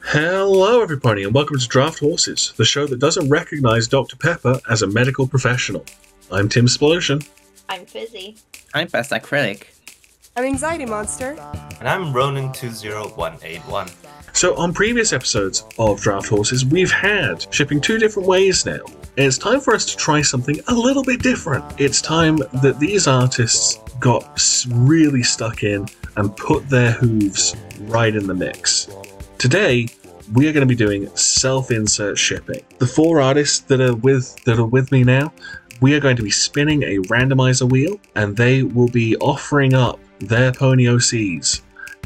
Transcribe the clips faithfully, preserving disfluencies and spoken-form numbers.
Hello everybody and welcome to Draft Horses, the show that doesn't recognise Doctor Pepper as a medical professional. I'm Tim Splosion. I'm Fizzy. I'm Pastacrylic. I'm Anxiety Monster. And I'm Ronin two zero one eight one. So on previous episodes of Draft Horses, we've had shipping two different ways now. And it's time for us to try something a little bit different. It's time that these artists got really stuck in and put their hooves right in the mix. Today, we are going to be doing self-insert shipping. The four artists that are with that are with me now, we are going to be spinning a randomizer wheel, and they will be offering up their pony O Cs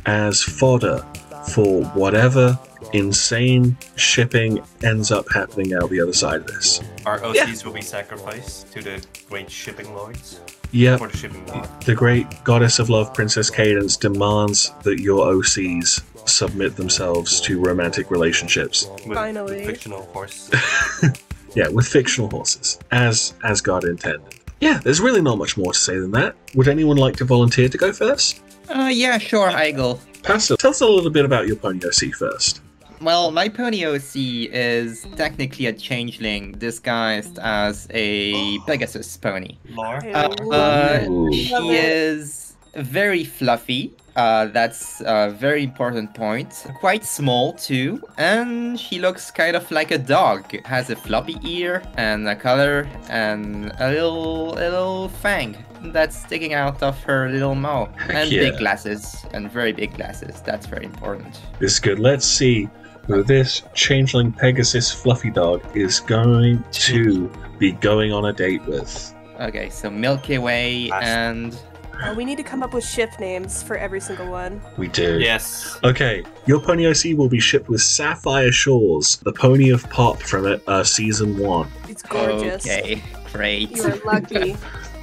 as fodder for whatever insane shipping ends up happening out the other side of this. Our O Cs yeah. will be sacrificed to the great shipping lords. Yeah, the, the great goddess of love, Princess Cadence, demands that your O Cs submit themselves to romantic relationships. With, Finally. With fictional horses. Yeah, with fictional horses, as as God intended. Yeah, there's really not much more to say than that. Would anyone like to volunteer to go first? Uh, yeah, sure, Heigl. Pasta, tell us a little bit about your pony O C first. Well, my pony O C is technically a changeling disguised as a Pegasus pony. Lore. Uh, uh, she is very fluffy. Uh, that's a very important point. Quite small too, and she looks kind of like a dog. Has a floppy ear and a collar and a little little fang that's sticking out of her little mouth. And yeah. big glasses, and very big glasses. That's very important. This is good. Let's see who this changeling Pegasus fluffy dog is going to be going on a date with. Okay, so Milky Way and... Uh, we need to come up with ship names for every single one. We do. Yes. Okay, your pony O C will be shipped with Sapphire Shores, the pony of pop from uh, season one. It's gorgeous. Okay, great. You are lucky.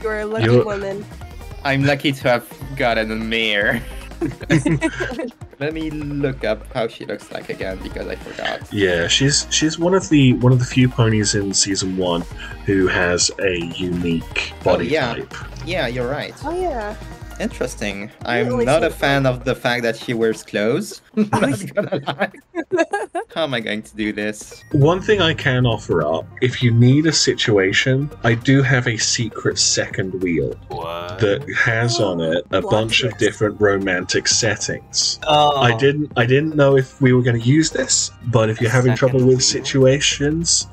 You are a lucky You're... woman. I'm lucky to have gotten a mare. Let me look up how she looks like again because I forgot. Yeah, she's she's one of the one of the few ponies in season one who has a unique body oh, yeah. type. Yeah, you're right. Oh yeah. Interesting. I'm really not a fan of the fact that she wears clothes. I'm not gonna lie. How am I going to do this? One thing I can offer up, if you need a situation, I do have a secret second wheel what? that has on it a Black bunch dress. of different romantic settings. Oh. I didn't I didn't know if we were gonna use this, but if you're a having trouble with situations,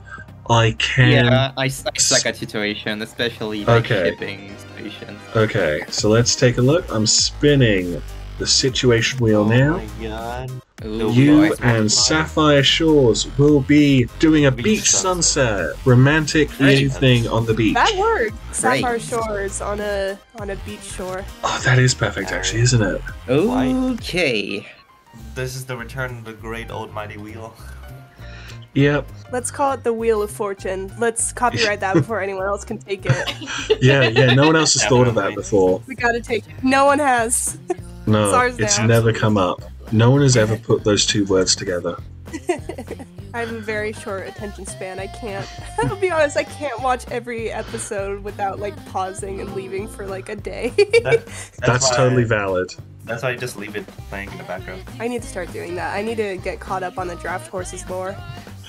I can. Yeah, I suck at situation, especially like okay. shipping situation. Okay, so let's take a look. I'm spinning the situation wheel oh now. My God. Ooh, you and Sapphire Shores will be doing a beach, beach sunset, sunset, romantic Great. evening on the beach. That works. Sapphire Great. Shores on a on a beach shore. Oh, that is perfect, actually, isn't it? Okay. This is the return of the great old mighty wheel. Yep. Let's call it the Wheel of Fortune. Let's copyright that before anyone else can take it. Yeah, yeah, no one else has Definitely. thought of that before. We gotta take it. No one has. No, it's, ours it's now. never come up. No one has ever put those two words together. I have a very short attention span. I can't, I'll be honest, I can't watch every episode without like pausing and leaving for like a day. that, that's that's totally I, valid. That's why I just leave it playing in the background. I need to start doing that. I need to get caught up on the Draft Horses lore.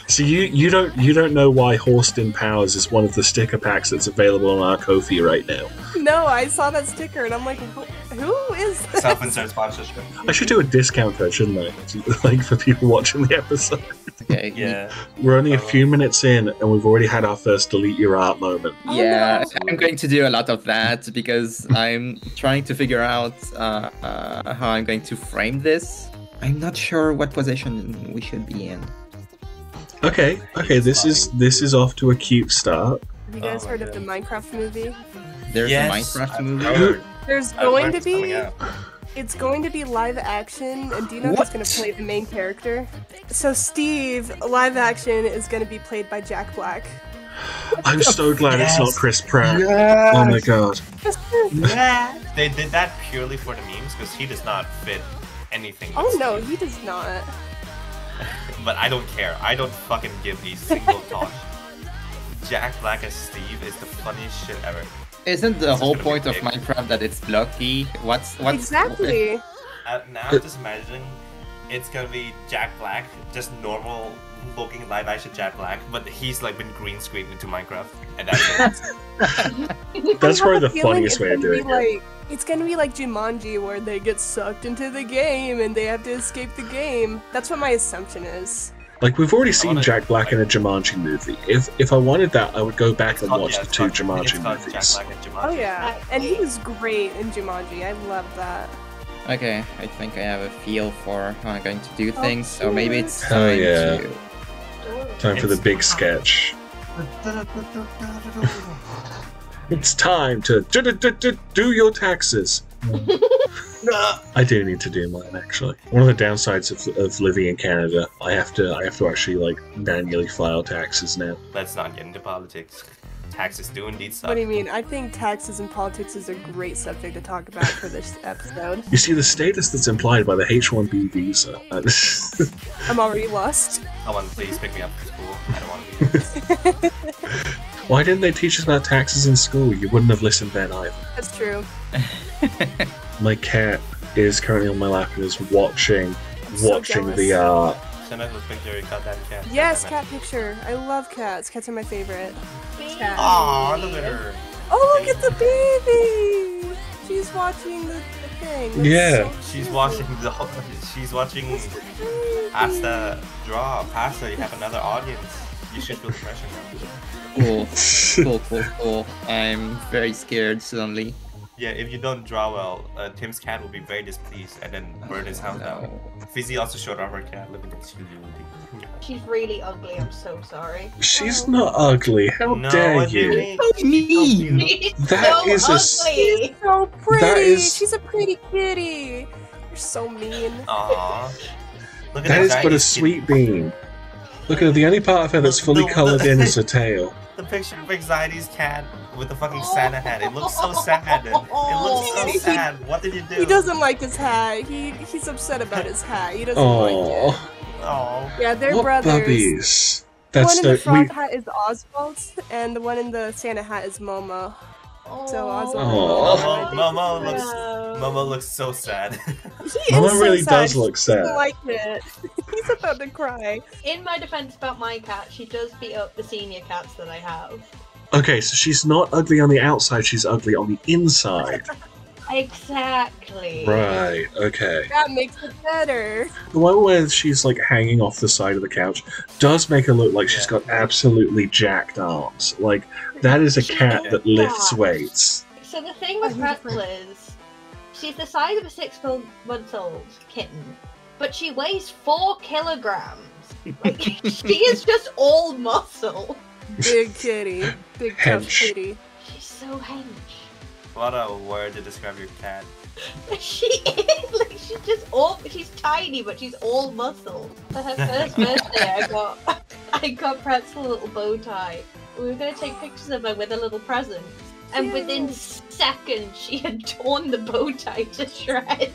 So you, you don't you don't know why Horston Powers is one of the sticker packs that's available on our Ko-fi right now. No, I saw that sticker and I'm like, who is this? Self-insert sponsorship. I should do a discount code, shouldn't I? Like for people watching the episode. Okay. Yeah. We're only a few minutes in and we've already had our first delete your art moment. Yeah, oh, no. I'm going to do a lot of that because I'm trying to figure out uh, uh, how I'm going to frame this. I'm not sure what position we should be in. Okay, okay, this is this is off to a cute start. Have you guys oh heard God. of the Minecraft movie? There's yes, a Minecraft movie? There's going to be... It's going to be live action, and do you know who's going to play the main character? So Steve, live action, is going to be played by Jack Black. I'm so glad yes. it's not Chris Pratt. Yes. Oh my God. Yeah. They did that purely for the memes, because he does not fit anything. Oh no, Steve. he does not. But I don't care. I don't fucking give a single thought. Jack Black as Steve is the funniest shit ever. Isn't the this whole point of Minecraft that it's blocky? What's what's exactly? Uh, now I'm just imagining it's gonna be Jack Black, just normal looking light action Jack Black, but he's like been green screened into Minecraft, and that's it. That's probably the funniest way of doing like, it. It's gonna be like Jumanji, where they get sucked into the game and they have to escape the game. That's what my assumption is. Like, we've already seen Jack Black in a Jumanji movie. If if I wanted that, I would go back and watch the two Jumanji movies. Oh yeah, and he was great in Jumanji. I love that. Okay, I think I have a feel for how I'm going to do things, so maybe it's time oh, yeah. to... Time for the big sketch. It's time to do, do, do, do, do your taxes. I do need to do mine, actually. One of the downsides of, of living in Canada, I have to I have to actually like manually file taxes now. Let's not get into politics. Taxes do indeed suck. What do you mean? I think taxes and politics is a great subject to talk about for this episode. You see, the status that's implied by the H one B visa. I'm already lost. Someone please pick me up from school. I don't want to be here. Why didn't they teach us about taxes in school? You wouldn't have listened then either. That's true. My cat is currently on my lap and is watching, I'm watching so the uh. Send us a picture of cat cat. Yes, cat picture. I love cats. Cats are my favorite. Cat. Aww, look at her. Oh, look at the baby. She's watching the, the thing. That's yeah. So she's watching the. She's watching. Pasta draw. Pasta, you have another audience. You should feel pressure now. Cool. Cool. Cool. Cool. I'm very scared suddenly. Yeah, if you don't draw well, uh, Tim's cat will be very displeased and then burn his house down. Fizzy also showed off her cat living in the She's really ugly, I'm so sorry. She's oh. not ugly, how no, dare you? She's mean! She's that so is ugly! A... She's so pretty! Is... She's a pretty kitty! You're so mean. Aww. Look at that is but a sweet bean. Look at the only part of her that's fully coloured in is her tail. The picture of Anxiety's cat with the fucking Santa hat. It looks so sad. It looks so sad. What did you do? He doesn't like his hat. He he's upset about his hat. He doesn't Aww. like it. Oh. Yeah, they're what brothers. Bubbies? That's the one in the frog we... hat is Oswald, and the one in the Santa hat is Momo. Aww. So Oswald. Momo, Momo looks. Momo looks so sad. He Momo is so really sad. does look sad. He doesn't like it. He's about to cry. In my defense about my cat, she does beat up the senior cats that I have. Okay, so she's not ugly on the outside, she's ugly on the inside. Exactly. Right, okay. That makes it better. The one where she's like hanging off the side of the couch does make her look like yeah. she's got absolutely jacked arms. Like, that is a she cat that lifts that. weights. So the thing with Pretzel is, she's the size of a six-month-old kitten, but she weighs four kilograms. Like, she is just all muscle. Big kitty. Big tough kitty. She's so hench. What a word to describe your cat. She is! Like, she's just all- she's tiny, but she's all muscle. For her first birthday, I got- I got Pretzel a little bow tie. We were gonna take pictures of her with a little present. And Ew. within seconds, she had torn the bow tie to shreds.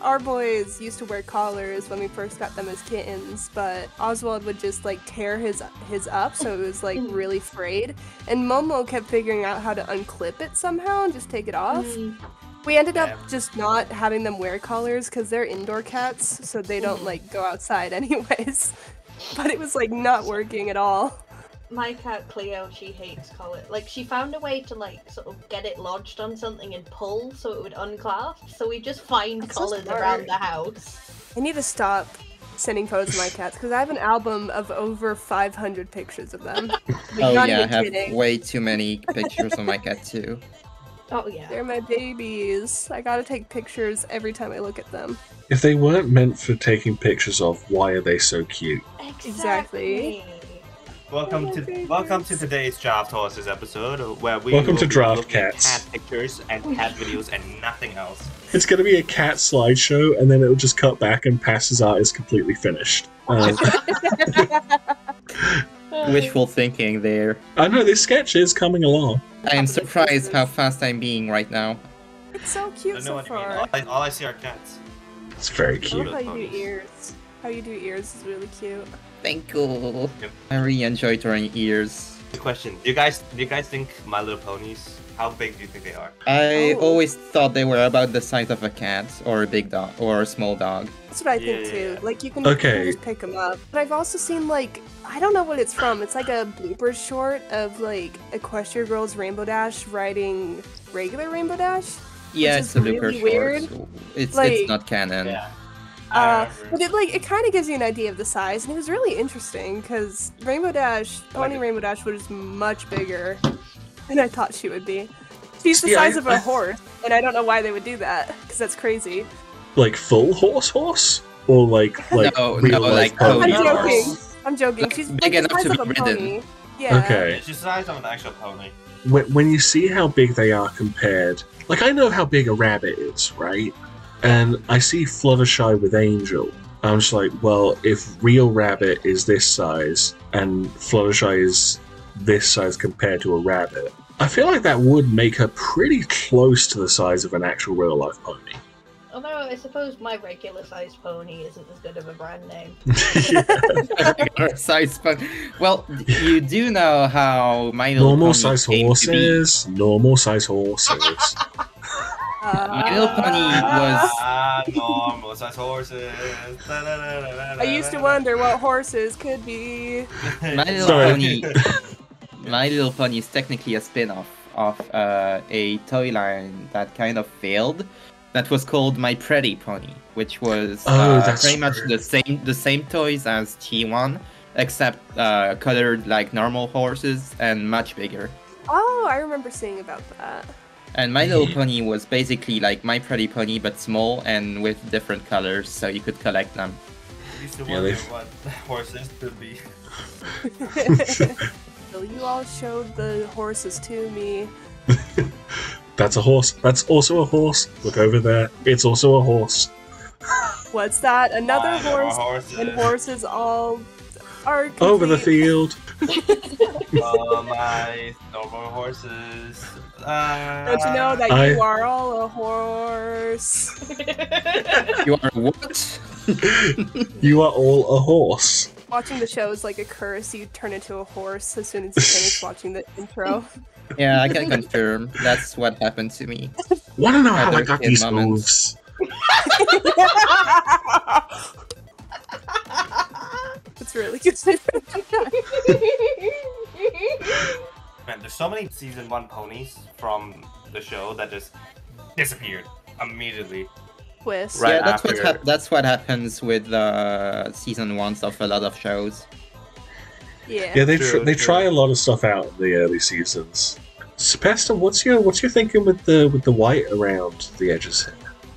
Our boys used to wear collars when we first got them as kittens, but Oswald would just like tear his his up, so it was like really frayed. And Momo kept figuring out how to unclip it somehow and just take it off. Mm. We ended up just not having them wear collars because they're indoor cats, so they don't like go outside anyways. But it was like not working at all. My cat Cleo, she hates collar. Like, she found a way to like sort of get it lodged on something and pull so it would unclasp. So we just find That's collars so around the house. I need to stop sending photos of my cats because I have an album of over five hundred pictures of them. Oh yeah, I have kidding. way too many pictures of my cat too. Oh yeah, they're my babies. I gotta take pictures every time I look at them. If they weren't meant for taking pictures of, why are they so cute? Exactly. exactly. Welcome to welcome to today's Draft Horses episode, where we welcome will to draft be cats. At cat pictures and cat videos and nothing else. It's going to be a cat slideshow, and then it'll just cut back and Pass's art is completely finished. Um, Wishful thinking there. I know this sketch is coming along. I am surprised how fast I'm being right now. It's so cute so far. All I, all I see are cats. It's very cute. I love how you do ears. How you do ears is really cute. Thank you. Yep. I really enjoy drawing ears. Good question. Do you guys do you guys think My Little Ponies How big do you think they are? I oh. always thought they were about the size of a cat or a big dog or a small dog. That's what I yeah, think too. Yeah. Like you can, okay. you can just pick them up. But I've also seen like, I don't know what it's from. It's like a blooper short of like Equestria Girls Rainbow Dash riding regular Rainbow Dash. Yeah, it's a blooper really short. Weird. It's, like, it's not canon. Yeah. Uh, but it like it kind of gives you an idea of the size, and it was really interesting because Rainbow Dash, Pony like Rainbow Dash was much bigger than I thought she would be. She's the yeah, size I, of a I, horse, and I don't know why they would do that because that's crazy. Like full horse horse, or like like no, real no, life like pony I'm joking. Horse. I'm joking. Like, she's big like, enough to be ridden. Yeah. Okay. Yeah, she's the size of an actual pony. When when you see how big they are compared, like I know how big a rabbit is, right? And I see Fluttershy with Angel. I'm just like, well, if real rabbit is this size and Fluttershy is this size compared to a rabbit, I feel like that would make her pretty close to the size of an actual real-life pony. Although I suppose my regular-sized pony isn't as good of a brand name. Regular-sized pony. Well, you do know how my little normal-sized horses. Normal-sized horses. My Little Pony was... Ah, normal size horses. I used to wonder what horses could be. My Little Sorry. Pony... My Little Pony is technically a spin-off of uh, a toy line that kind of failed. That was called My Pretty Pony, which was oh, uh, pretty much the same the same toys as T one, except uh, colored like normal horses and much bigger. Oh, I remember seeing about that. And My Little Pony was basically like My Pretty Pony, but small and with different colors, so you could collect them. I used to wonder what horses could be. So you all showed the horses to me. That's a horse. That's also a horse. Look over there. It's also a horse. What's that? Another I horse. Horses. And horses all are complete. Over the field. Oh my, no more horses. Uh, Don't you know that I... you are all a horse? You are what? You are all a horse. Watching the show is like a curse. You turn into a horse as soon as you finish watching the intro. Yeah, I can confirm. That's what happened to me. Wanna know how I got these moves? It's really good. Man, there's so many season one ponies from the show that just disappeared immediately. Twist. Right yeah, that's after. What that's what happens with uh, season ones of a lot of shows. Yeah, yeah, they true, tr they true. try a lot of stuff out in the early seasons. So, Pesta, what's your what's your thinking with the with the white around the edges here?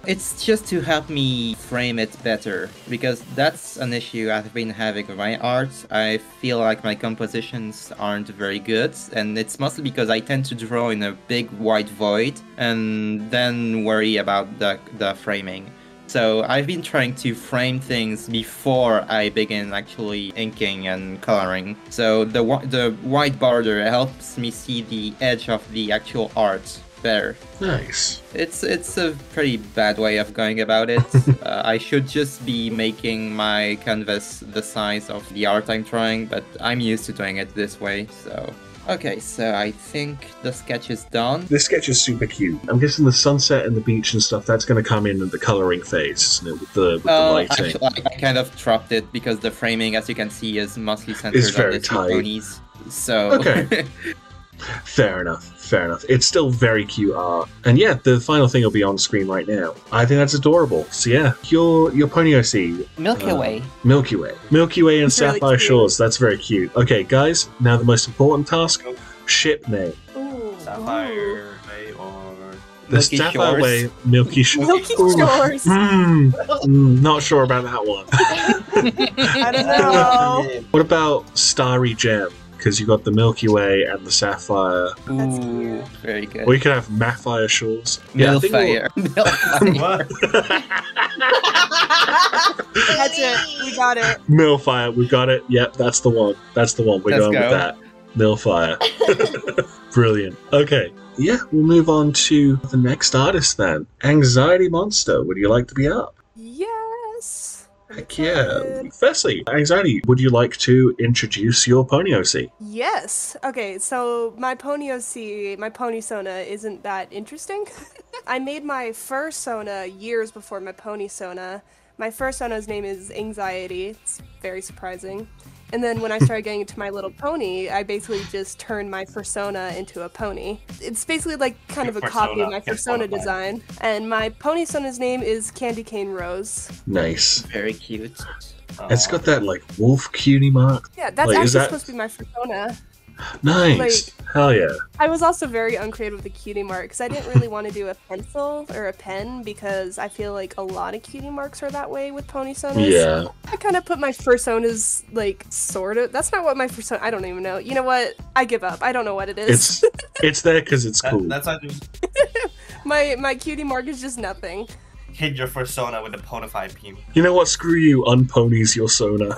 It's just to help me frame it better, because that's an issue I've been having with my art. I feel like my compositions aren't very good, and it's mostly because I tend to draw in a big white void and then worry about the, the framing. So I've been trying to frame things before I begin actually inking and coloring. So the, the white border helps me see the edge of the actual art better. Nice. It's it's a pretty bad way of going about it. uh, I should just be making my canvas the size of the art I'm trying, but I'm used to doing it this way, so... Okay, so I think the sketch is done. This sketch is super cute. I'm guessing the sunset and the beach and stuff, that's going to come in at the colouring phase, isn't it, with the, with uh, the lighting? Actually, I kind of dropped it because the framing, as you can see, is mostly centered on the two ponies. So... Okay. Fair enough, fair enough. It's still very cute art. And yeah, the final thing will be on screen right now. I think that's adorable. So yeah, your your pony I see. Milky Way. Uh, Milky Way. Milky Way and it's Sapphire really Shores. That's very cute. Okay, guys, now the most important task. Ship name. Ooh. Sapphire Way or... The Milky Sapphire Shores. Way, Milky Shores. Milky Shores. Mm, mm, not sure about that one. I don't know. What about Starry Gem? Because you got the Milky Way and the Sapphire. That's cute. Very good. Or you could have Mafire Shores. Milfire. Yeah, Milfire. That's it. We got it. Milfire. We got it. Yep, that's the one. That's the one. We're Let's going go. with that. Milfire. Brilliant. Okay. Yeah, we'll move on to the next artist then. Anxiety Monster. Would you like to be up? Yes. Heck yeah. Firstly, Anxiety, would you like to introduce your pony O C? Yes. Okay, so my pony O C, my pony Sona, isn't that interesting. I made my fur Sona years before my pony Sona. My fur Sona's name is Anxiety. It's very surprising. And then when I started getting into My Little Pony, I basically just turned my fursona into a pony. It's basically like kind of a fursona, copy of my fursona design. And my pony sona's name is Candy Cane Rose. Nice. Very cute. Aww. It's got that like wolf cutie mark. Yeah, that's like, actually that... supposed to be my fursona. Nice. Like, hell yeah. I was also very uncreative with the cutie mark because I didn't really want to do a pencil or a pen because I feel like a lot of cutie marks are that way with pony sonas. Yeah. I kind of put my fursonas like sort of. That's not what my fursona. I don't even know. You know what? I give up. I don't know what it is. It's it's there because it's cool. That, that's not doing... my my cutie mark is just nothing. Hid your fursona with a ponified pony. You know what? Screw you. Unponies your sona.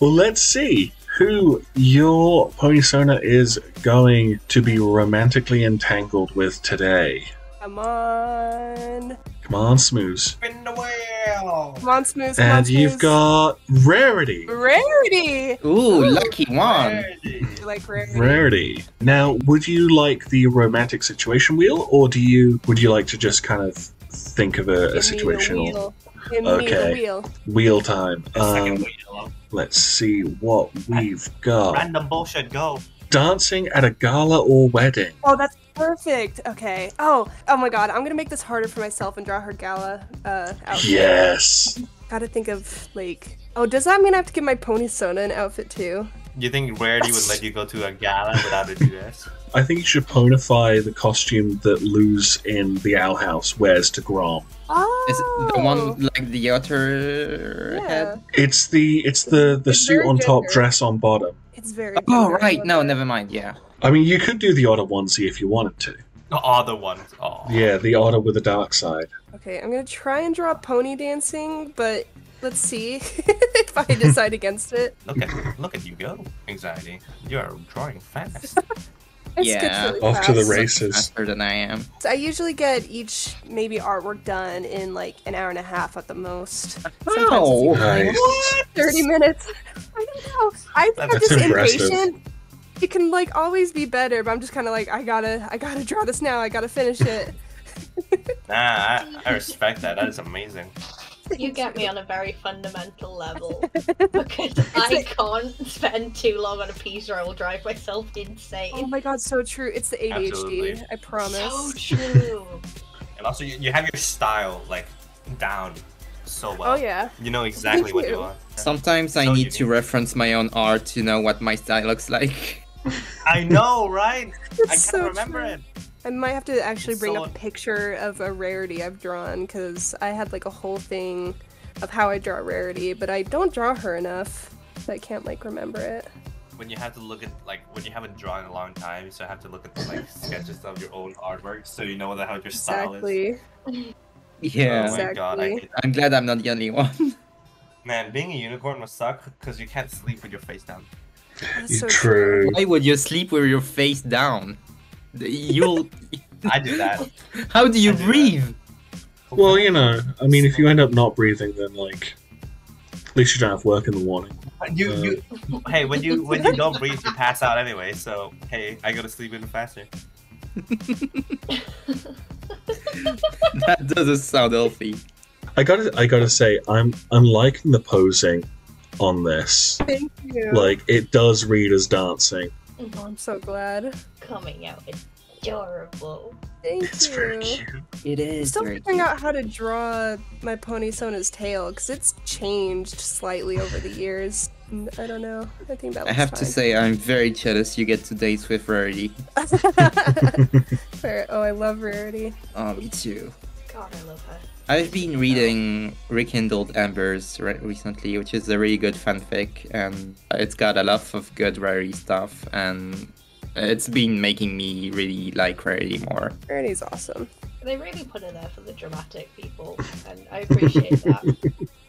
Well, let's see who your pony Sona is going to be romantically entangled with today. Come on. Come on, Smooth. Spin the wheel. Come on, Smooth. Come and on, you've Smooth. Got Rarity. Rarity. Ooh, lucky one. Rarity. You like Rarity? Rarity. Now, would you like the romantic situation wheel, or do you would you like to just kind of think of a, a situational? Give okay. Wheel. wheel time. Um, wheel. Let's see what we've got. Random bullshit, go. Dancing at a gala or wedding. Oh, that's perfect. Okay. Oh, oh my god. I'm gonna make this harder for myself and draw her gala uh, outfit. Yes. Gotta think of like. Oh, does that mean I have to give my pony Sona an outfit too? Do you think Rarity would let you go to a gala without a dress? I think you should ponify the costume that Luz in the Owl House wears to Grom. Oh, is it the one like the otter yeah. head? It's the it's the the it's suit on top, gender. dress on bottom. It's very. Oh right, gender. no, never mind. Yeah. I mean, you could do the otter onesie if you wanted to. The otter one. Oh. Yeah, the otter with a dark side. Okay, I'm gonna try and draw pony dancing, but. Let's see if I decide against it. Look at look at you go, Anxiety. You are drawing fast. Yeah, really off fast. to the races. Faster than I am. So I usually get each maybe artwork done in like an hour and a half at the most. Oh, nice. What? Thirty minutes. I don't know. I think I'm just impressive. impatient. It can like always be better, but I'm just kind of like I gotta I gotta draw this now. I gotta finish it. Nah, I, I respect that. That is amazing. You get me on a very fundamental level because I can't spend too long on a piece or I will drive myself insane. Oh my god, so true. It's the A D H D, Absolutely. I promise. So true. And also, you, you have your style like down so well. Oh yeah. You know exactly what you are. Sometimes I so need unique. to reference my own art to know what my style looks like. I know, right? It's I can't so remember true. it. I might have to actually bring so, up a picture of a Rarity I've drawn because I had like a whole thing of how I draw Rarity, but I don't draw her enough, so I can't like remember it. When you have to look at like when you haven't drawn in a long time, so you have to look at the like sketches of your own artwork so you know how your exactly. style is. Yeah. Oh my exactly. god, I hate that. I'm glad I'm not the only one. Man, being a unicorn must suck because you can't sleep with your face down. That's so true. true. Why would you sleep with your face down? You'll. I do that. How do you do breathe? That. Well, you know, I mean, if you end up not breathing, then like, at least you don't have work in the morning. You, uh, you, hey, when you when you don't breathe, you pass out anyway. So hey, I go to sleep even faster. That doesn't sound healthy. I gotta, I gotta say, I'm, I'm liking the posing on this. Thank you. Like, it does read as dancing. Oh, I'm so glad. Coming out adorable. Thank it's you. It's very cute. It is. I'm still figuring out how to draw my pony Sona's tail because it's changed slightly over the years. I don't know. I think that. I have fine. to say, I'm very jealous. You get to date with Rarity. Oh, I love Rarity. Oh, me too. God, I love her. I've been reading Rekindled Embers re recently, which is a really good fanfic, and it's got a lot of good Rarity stuff, and it's been making me really like Rarity more. Rarity's awesome. They really put it there for the dramatic people, and I appreciate that.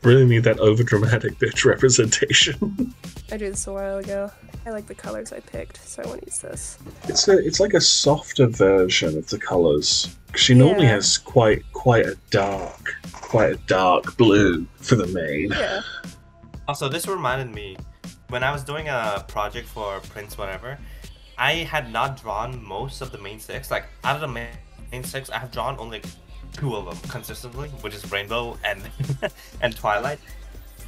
Really need that over-dramatic bitch representation. I did this a while ago. I like the colors I picked, so I want to use this. It's a, it's like a softer version of the colors. She normally yeah. has quite quite a dark, quite a dark blue for the main. Yeah. Also, this reminded me when I was doing a project for Prince Whatever, I had not drawn most of the main six. Like out of the main, main six, I have drawn only two of them consistently, which is Rainbow and and Twilight.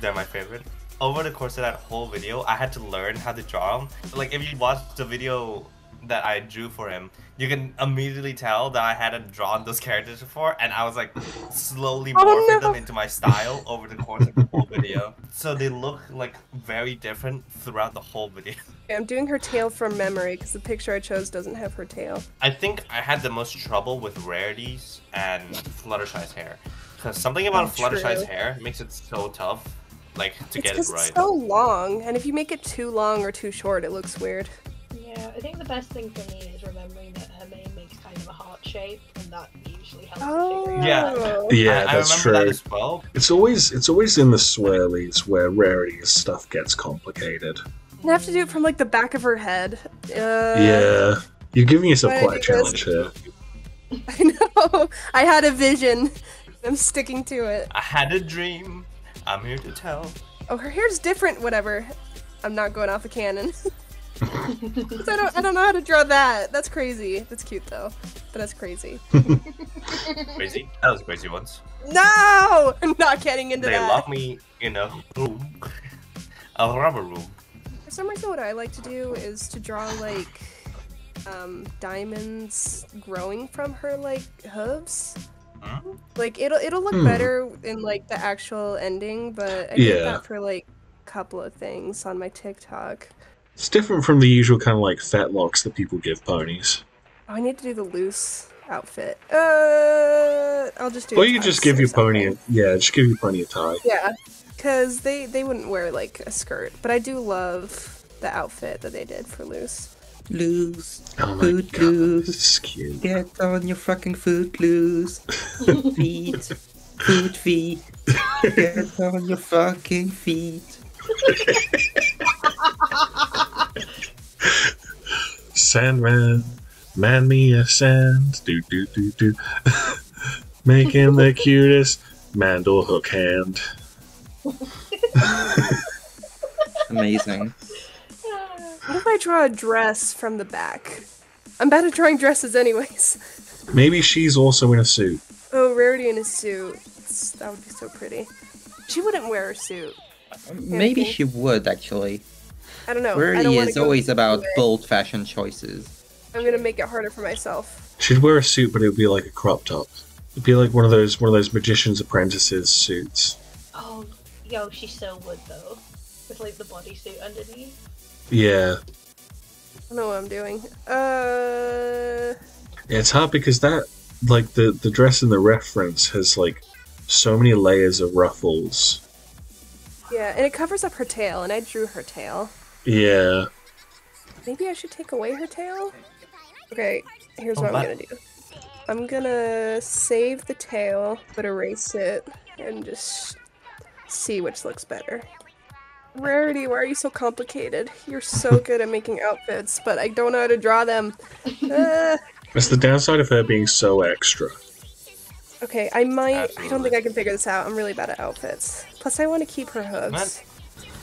They're my favorite. Over the course of that whole video, I had to learn how to draw him. Like, if you watch the video that I drew for him, you can immediately tell that I hadn't drawn those characters before, and I was like slowly morphing oh, no. them into my style over the course of the whole video. So they look like very different throughout the whole video. Okay, I'm doing her tail from memory because the picture I chose doesn't have her tail. I think I had the most trouble with Rarity's and Fluttershy's hair, because something about oh, Fluttershy's true. hair makes it so tough. Like to it's get it right. It's so long, and if you make it too long or too short, it looks weird. Yeah, I think the best thing for me is remembering that her mane makes kind of a heart shape, and that usually helps. Oh. Yeah, yeah, I, that's I true. That as well. It's always it's always in the swirlies where Rarity's stuff gets complicated. You have to do it from like the back of her head. Uh, yeah, you're giving yourself quite a challenge here. I know. I had a vision. I'm sticking to it. I had a dream. I'm here to tell. Oh, her hair's different, whatever. I'm not going off a cannon. I don't I don't know how to draw that. That's crazy. That's cute though. But that's crazy. Crazy? That was crazy once. No! I'm not getting into they that. They lock me in a room. A rubber room. For some reason what I like to do is to draw like um diamonds growing from her like hooves. Like it'll it'll look hmm. better in like the actual ending, but I did yeah. that for like a couple of things on my TikTok. It's different from the usual kind of like fetlocks that people give ponies. Oh, I need to do the loose outfit. Uh, I'll just do. Or you can just give your pony, a, yeah, just give your pony a tie. Yeah, because they they wouldn't wear like a skirt, but I do love the outfit that they did for Luz. Luz, oh food God, Luz, get on your fucking food Luz, feet, food feet, get on your fucking feet. Sandman, man me a sand, do do do do, making the cutest mandel hook hand. Amazing. What if I draw a dress from the back? I'm bad at drawing dresses anyways. Maybe she's also in a suit. Oh, Rarity in a suit. It's, that would be so pretty. She wouldn't wear a suit. Maybe she would, actually. I don't know. Rarity I don't is always about bold fashion choices. I'm gonna make it harder for myself. She'd wear a suit, but it would be like a crop top. It'd be like one of those one of those magician's apprentices suits. Oh, yo, she so would though. With like the bodysuit underneath. Yeah. I don't know what I'm doing. Uh. Yeah, it's hard because that, like, the, the dress in the reference has, like, so many layers of ruffles. Yeah, and it covers up her tail, and I drew her tail. Yeah. Maybe I should take away her tail? Okay, here's oh, what that... I'm gonna do. I'm gonna save the tail, but erase it, and just see which looks better. Rarity, why are you so complicated? You're so good at making outfits, but I don't know how to draw them. Uh. That's the downside of her being so extra. Okay, I might... Absolutely. I don't think I can figure this out. I'm really bad at outfits. Plus, I want to keep her hooves. What?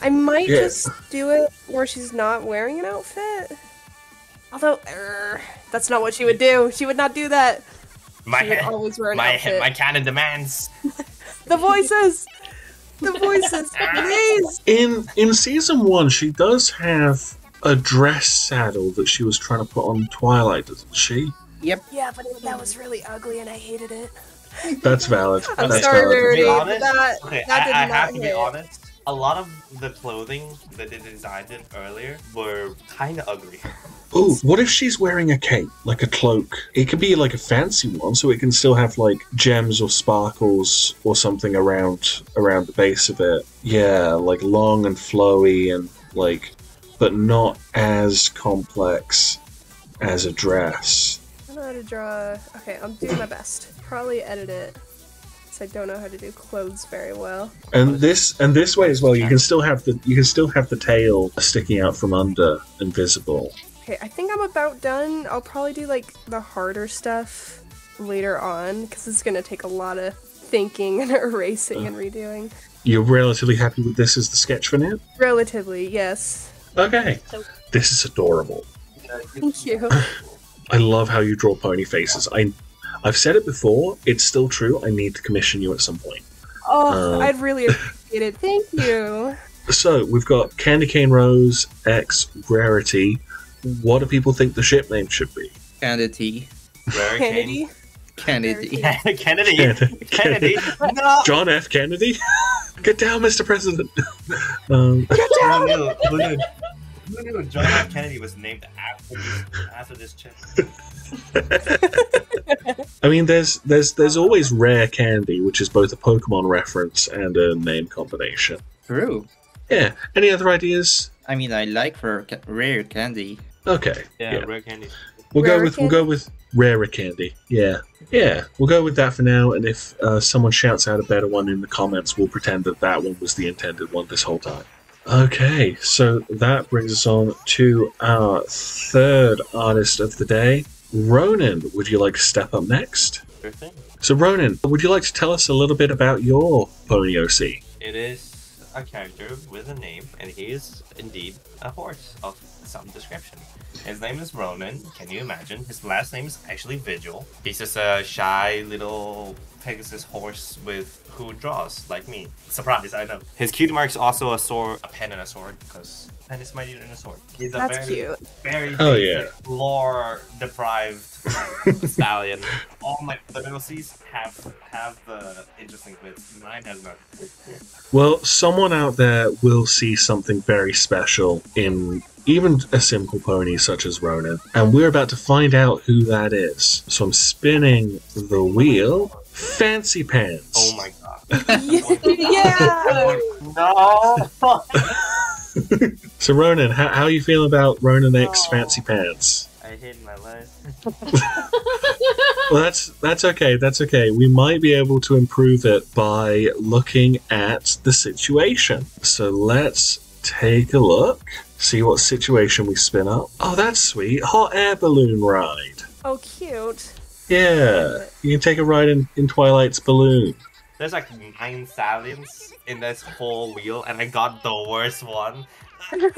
I might yeah. just do it where she's not wearing an outfit. Although, er, that's not what she would do. She would not do that. My she would always wear an my, outfit. My canon demands. The voices! The voices, please. In in season one, she does have a dress saddle that she was trying to put on Twilight, doesn't she? Yep. Yeah, but it, that was really ugly, and I hated it. That's valid. I'm That's sorry, Rarity. That, okay, that did I, I not have to hit. Be honest. A lot of the clothing that they designed it earlier were kind of ugly. Ooh, what if she's wearing a cape, like a cloak? It could be like a fancy one, so it can still have like gems or sparkles or something around around the base of it. Yeah, like long and flowy and like, but not as complex as a dress. I don't know how to draw. Okay, I'm doing my best. Probably edit it. because I don't know how to do clothes very well. And this and this way as well, you can still have the you can still have the tail sticking out from under, invisible. Okay, I think I'm about done. I'll probably do like the harder stuff later on because it's gonna take a lot of thinking and erasing uh, and redoing. You're relatively happy with this as the sketch for now? Relatively, yes. Okay. So this is adorable. Thank you. I love how you draw pony faces. I, I've said it before, it's still true, I need to commission you at some point. Oh, uh, I'd really appreciate it, thank you! So, we've got Candy Cane Rose, X, Rarity. What do people think the ship name should be? Candity. Kennedy? Kennedy. Kennedy. Kennedy. Kennedy. No. John F. Kennedy? Get down, Mister President! um, Get down! No, no, no, no. Who knew John F. Kennedy was named after this, after this chick? I mean, there's there's there's always rare candy, which is both a Pokemon reference and a name combination. True. Yeah. Any other ideas? I mean, I like for ca rare candy. Okay. Yeah, yeah. Rare candy. We'll rare go with candy? We'll go with rarer candy. Yeah. Yeah. We'll go with that for now. And if uh, someone shouts out a better one in the comments, we'll pretend that that one was the intended one this whole time. Okay, so that brings us on to our third artist of the day. Ronin, would you like to step up next? Sure thing. So Ronin, would you like to tell us a little bit about your pony O C? It is a character with a name, and he is indeed a horse of some description. His name is Ronin, can you imagine? His last name is actually Vigil. He's just a shy little Pegasus horse with who draws, like me. Surprise, I know. His cutie mark's also a sword, a pen and a sword, because a pen is mightier than a sword. He's a That's very, cute. very oh, yeah. lore-deprived stallion. All my other O Cs have, have the interesting bits. Mine has none. Well, someone out there will see something very special in even a simple pony such as Ronin, and we're about to find out who that is. So I'm spinning the wheel. Fancy Pants. Oh my god. Yeah. No. So Ronin, how, how are you feeling about Ronin X oh, Fancy Pants? I hate my life. Well, that's that's okay. That's okay. We might be able to improve it by looking at the situation. So let's take a look. See what situation we spin up. Oh, that's sweet. Hot air balloon ride. Oh, cute. Yeah, you can take a ride in, in Twilight's balloon. There's like nine stallions in this whole wheel, and I got the worst one.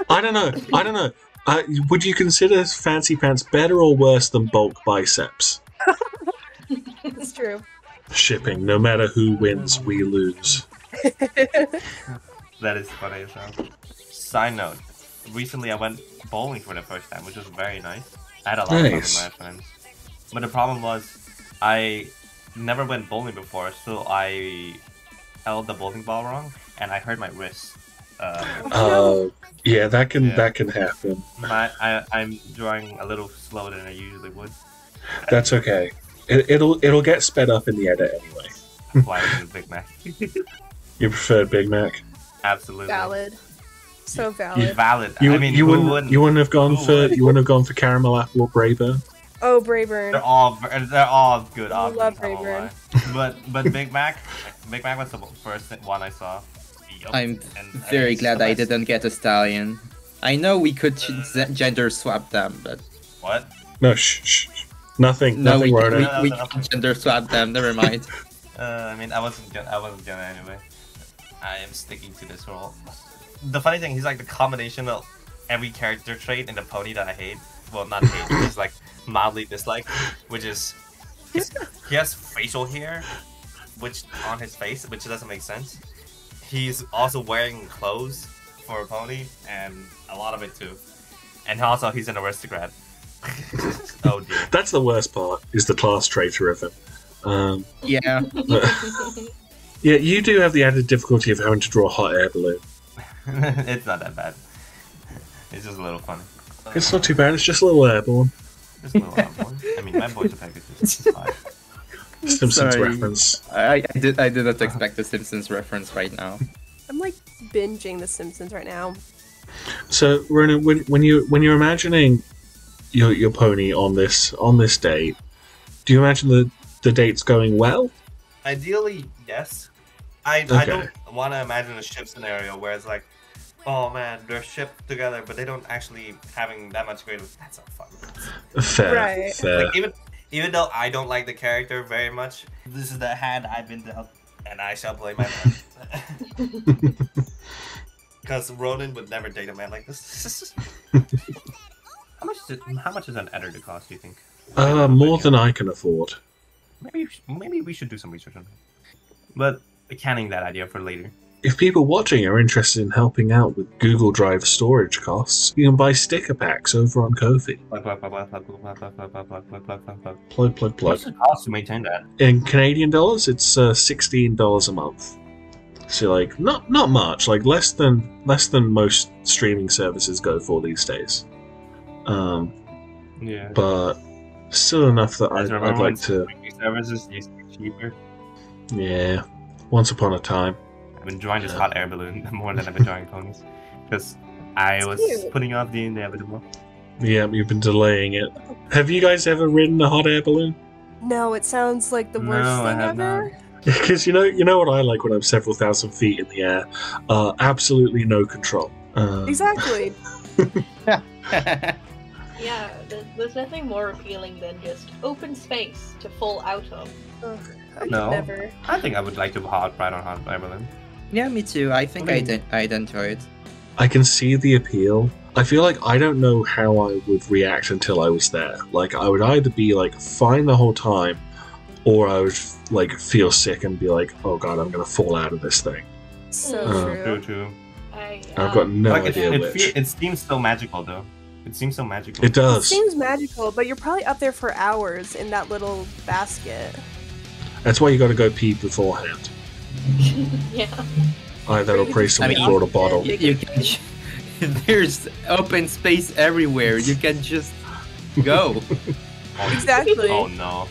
I don't know. I don't know. Uh, would you consider Fancy Pants better or worse than Bulk Biceps? It's true. Shipping. No matter who wins, we lose. That is funny as well. Side note. Recently, I went bowling for the first time, which was very nice. I had a lot nice. of fun with my friends. But the problem was, I never went bowling before, so I held the bowling ball wrong, and I hurt my wrist. Uh, oh, uh, yeah, that can yeah. that can happen. My, I, I'm drawing a little slower than I usually would. That's okay. It, it'll it'll get sped up in the edit anyway. That's why I did Big Mac. You preferred Big Mac? Absolutely. Valid. So valid. You, valid. You, I mean, you wouldn't, wouldn't you wouldn't have gone for would? you wouldn't have gone for caramel apple or Braeburn. Oh, Braeburn. They're all they're all good. I love Braeburn. But but Big Mac, Big Mac was the first one I saw. Yep. I'm and, very and glad I didn't get a stallion. I know we could uh, gender swap them, but what? No, shh, shh. nothing. No, nothing we, we, no, no, we no, can no. gender swap them. Never mind. uh, I mean, I wasn't gonna, I wasn't gonna anyway. I am sticking to this role. The funny thing, he's like the combination of every character trait in the pony that I hate. Well, not hate. He's like mildly dislike, which is his, he has facial hair, which on his face, which doesn't make sense. He's also wearing clothes for a pony, and a lot of it too. And also, he's an aristocrat. Oh dear. That's the worst part, is the class traitor of him. Um, yeah. Yeah, you do have the added difficulty of having to draw a hot air balloon. It's not that bad. It's just a little funny. It's not too bad, it's just a little airborne. Just a little airborne. I mean, my boys are Pegasus. Simpsons Sorry. reference. I, I, did, I did not expect the Simpsons reference right now. I'm like binging the Simpsons right now. So, Ronin, when, when, you, when you're imagining your, your pony on this on this date, do you imagine the, the date's going well? Ideally, guess. I, okay. I don't want to imagine a ship scenario where it's like, oh man, they're shipped together, but they don't actually having that much creative. That's not fun. Fair, right. fair. Like, even even though I don't like the character very much, this is the hand I've been dealt, and I shall play my man. Because Ronin would never date a man like this. How much is it, how much is an editor cost? Do you think? Uh, more than I can afford. Maybe maybe we should do some research on it. But canning that idea for later. If people watching are interested in helping out with Google Drive storage costs, you can buy sticker packs over on Ko-fi. Plug, plug, plug, plug, plug, plug, plug, plug, plug, plug, plug. Plug, plug, plug. What's the cost to maintain that? In Canadian dollars, it's uh, sixteen dollars a month. So, like, not not much. Like, less than less than most streaming services go for these days. Um, yeah. But still enough that I'd, I'd like to. Streaming services used to be cheaper. Yeah. Once upon a time. I've been enjoying this hot air balloon more than I've been enjoying ponies. Because I was cute. putting off the inevitable. Yeah, you've been delaying it. Have you guys ever ridden a hot air balloon? No, it sounds like the worst no, thing ever. Because you know you know what I like when I'm several thousand feet in the air? Uh, absolutely no control. Uh... Exactly. Yeah, there's nothing more appealing than just open space to fall out of. Ugh, I no, never... I think I would like to hot ride on hot air balloon. Yeah, me too. I think I mean, I'd, I'd enjoy it. I can see the appeal. I feel like I don't know how I would react until I was there. Like, I would either be, like, fine the whole time, or I would, like, feel sick and be like, oh god, I'm gonna fall out of this thing. So um, true. True, true. I, um, I've got no like idea it, it, which. It seems so magical, though. It seems so magical. It does. It seems magical, but you're probably up there for hours in that little basket. That's why you gotta go pee beforehand. Yeah. Either a place or a bottle. You, you can, there's open space everywhere. You can just go. Exactly. Oh no.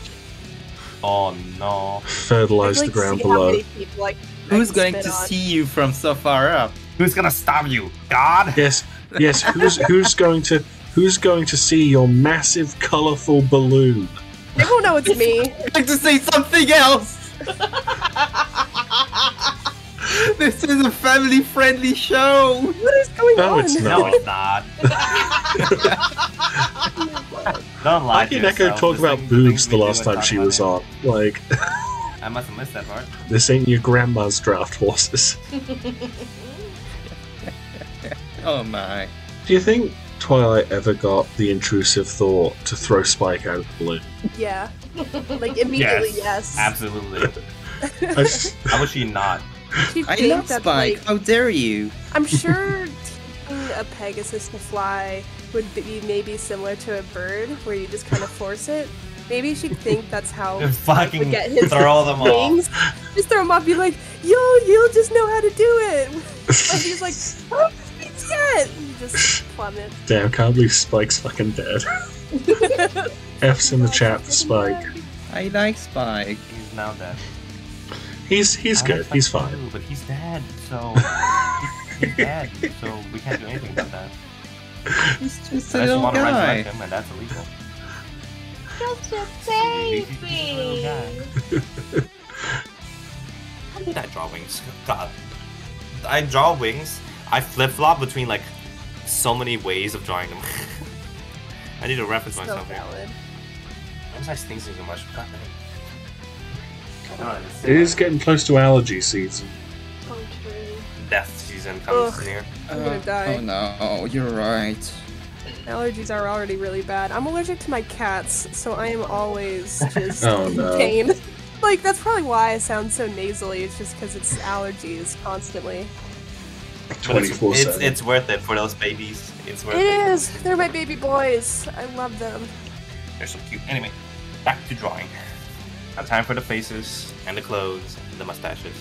Oh no. Fertilize like the ground below. People, like, who's going to on. see you from so far up? Who's gonna stop you? God? Yes. Yes, who's who's going to who's going to see your massive, colorful balloon? They won't know it's me. I'd like to say something else. This is a family-friendly show. What is going no, on? It's no, it's not. Don't lie to yourself. Neko talked about boobs the last time she was on. Like, I must have missed that part. This ain't your grandma's draft horses. Oh my. Do you think Twilight ever got the intrusive thought to throw Spike out of the balloon? Yeah. Like, immediately, yes. yes. Absolutely. I just... How was she not? She I love Spike. Like, how dare you? I'm sure teaching a Pegasus to fly would be maybe similar to a bird, where you just kind of force it. Maybe she'd think that's how fucking would get his throw them things. Off. Just throw them off. Be like, yo, you'll just know how to do it. And he's like, oh. Yet. You just plummet. Damn, can't believe Spike's fucking dead. F's in the chat for Spike. I like Spike. He's now dead. He's he's I good. Like he's fine. Too, but he's dead, so he's, he's dead, so we can't do anything about that. He's just a little guy. Him, and that's illegal. Just a baby. How did I draw wings? God, I draw wings. I flip-flop between, like, so many ways of drawing them. I need to reference so myself. Valid. Why was I sneezing so much? God, God, it is getting close to allergy season. Oh, true. Death season comes Ugh, near. I'm gonna uh, die. Oh, no. Oh, you're right. Allergies are already really bad. I'm allergic to my cats, so I am always just oh, in pain. No. Like, that's probably why I sound so nasally. It's just because it's allergies constantly. twenty-four it's, it's, it's worth it for those babies. It's worth it. It is. They're my baby boys. I love them. They're so cute. Anyway, back to drawing. Now time for the faces and the clothes and the mustaches.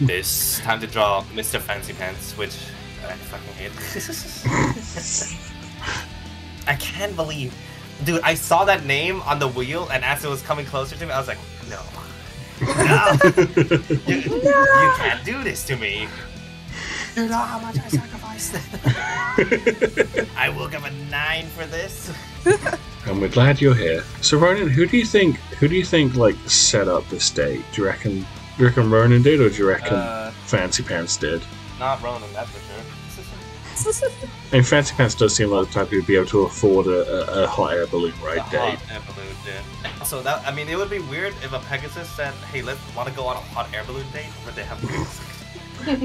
It's time to draw Mister Fancy Pants, which I fucking hate. I can't believe, dude. I saw that name on the wheel, and as it was coming closer to me, I was like, no, no, you, no! you can't do this to me. You know how much I sacrificed. I will give a nine for this. And we're glad you're here. So Ronin, who do you think? Who do you think like set up this date? Do you reckon You reckon Ronin did, or do you reckon uh, Fancy Pants did? Not Ronin, that's for sure. And Fancy Pants does seem like the type who'd be able to afford a, a, a hot air balloon ride date. Hot air balloon, yeah. So that, I mean, it would be weird if a Pegasus said, "Hey, let's want to go on a hot air balloon date," but they have balloons.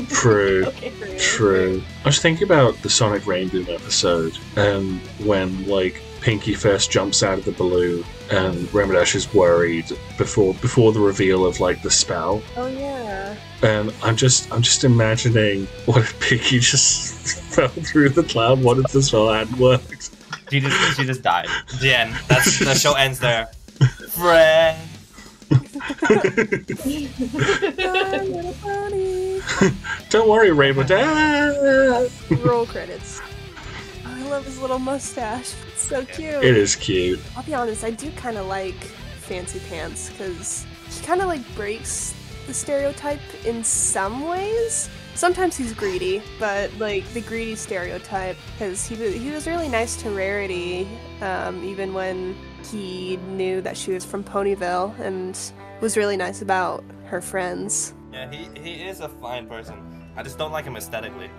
True, okay, true, true. I was thinking about the Sonic Rainboom episode, um, when like Pinkie first jumps out of the balloon, and Ramodash is worried before before the reveal of like the spell. Oh yeah. And I'm just I'm just imagining what if Pinkie just fell through the cloud. What if the spell hadn't worked? She just she just died. The end. That's the show ends there. Friend. Don't worry, Ramodash. Roll credits. I love his little mustache. It's so cute. It is cute. I'll be honest, I do kind of like Fancy Pants because he kind of like breaks the stereotype in some ways. Sometimes he's greedy, but like the greedy stereotype, because he he was really nice to Rarity, um, even when he knew that she was from Ponyville, and was really nice about her friends. Yeah, he he is a fine person. I just don't like him aesthetically.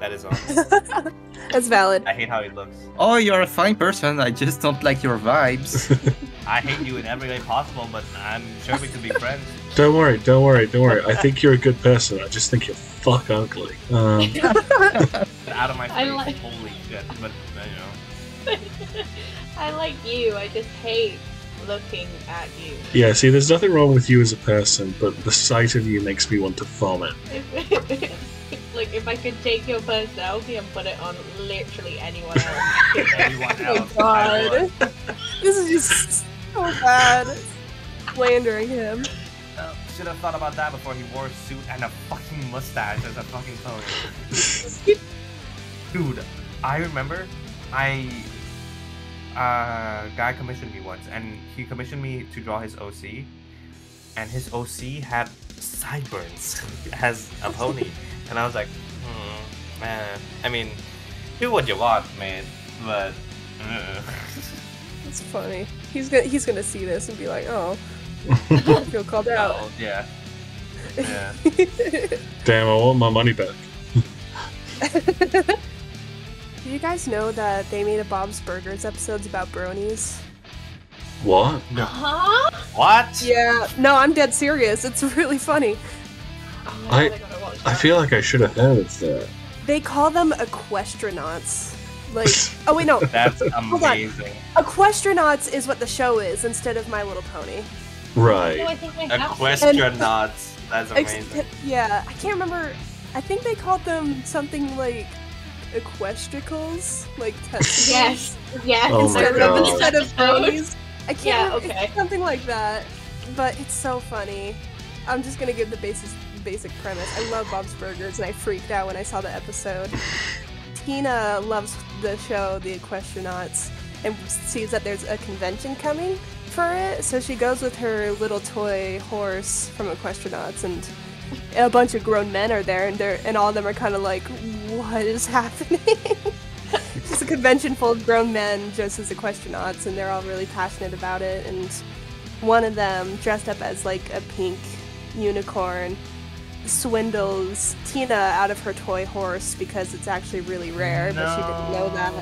That is awesome. That's valid. I hate how he looks. Oh, you're a fine person. I just don't like your vibes. I hate you in every way possible, but I'm sure we can be friends. Don't worry, don't worry, don't worry. I think you're a good person. I just think you're fuck ugly. Um. Out of my face, like... holy shit. But, you know. I like you. I just hate looking at you. Yeah, see, there's nothing wrong with you as a person, but the sight of you makes me want to vomit. Like, if I could take your personality and put it on literally anyone else. anyone else. Oh my god. This is just so bad. Slandering him. Uh, should have thought about that before he wore a suit and a fucking mustache as a fucking pony. Dude, I remember I... Uh, guy commissioned me once, and he commissioned me to draw his O C. And his O C had sideburns as a pony. And I was like, hmm, man. I mean, do what you want, man. But uh. It's funny. He's gonna he's gonna see this and be like, oh, I feel called out. Oh, yeah. Yeah. Damn, I want my money back. Do you guys know that they made a Bob's Burgers episode about bronies? What? No. Huh? What? Yeah. No, I'm dead serious. It's really funny. Oh, I. I I feel like I should have heard that. They call them Equestronauts. Like, oh wait, no. That's amazing. Equestronauts is what the show is instead of My Little Pony. Right. Equestronauts. That's amazing. Yeah, I can't remember. I think they called them something like Equestricals, like testicles. Yes. Yes. Oh my God. Instead of bronies. I can't. Yeah, okay. It's something like that. But it's so funny. I'm just gonna give the basis. Basic premise. I love Bob's Burgers, and I freaked out when I saw the episode. Tina loves the show, The Equestronauts, and sees that there's a convention coming for it, so she goes with her little toy horse from Equestronauts, and a bunch of grown men are there, and they're and all of them are kind of like, what is happening? It's a convention full of grown men dressed as Equestronauts, and they're all really passionate about it, and one of them, dressed up as like a pink unicorn, swindles Tina out of her toy horse because it's actually really rare, no. But she didn't know that.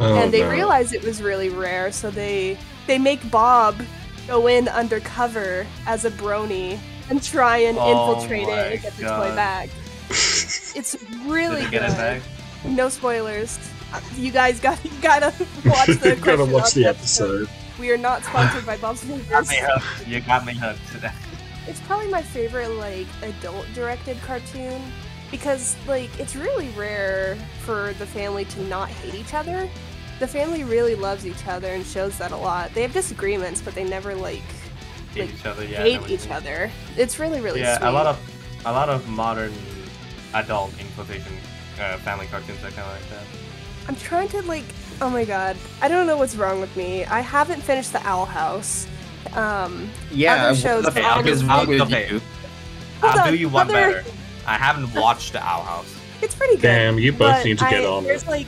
Oh, and they no. realize it was really rare, so they they make Bob go in undercover as a brony and try and oh infiltrate it and get the God. toy back. It's really Did they get good. It back? No spoilers. You guys got you gotta watch the gotta watch the episode. episode. We are not sponsored by Bob's Burgers. You got me hooked today. It's probably my favorite, like, adult-directed cartoon because, like, it's really rare for the family to not hate each other. The family really loves each other and shows that a lot. They have disagreements, but they never, like, hate like, each other. Yeah, hate each other. It's really, really yeah, sweet. Yeah, a lot of a lot of modern adult inclusion uh, family cartoons are kind of like that. I'm trying to, like, oh my god, I don't know what's wrong with me. I haven't finished The Owl House. Um, yeah, other shows okay, I'll, just, I'll, okay. Hold I'll on, do you one other... better. I haven't watched The Owl House. It's pretty good. Damn, you both need to get I, on there's it. Like,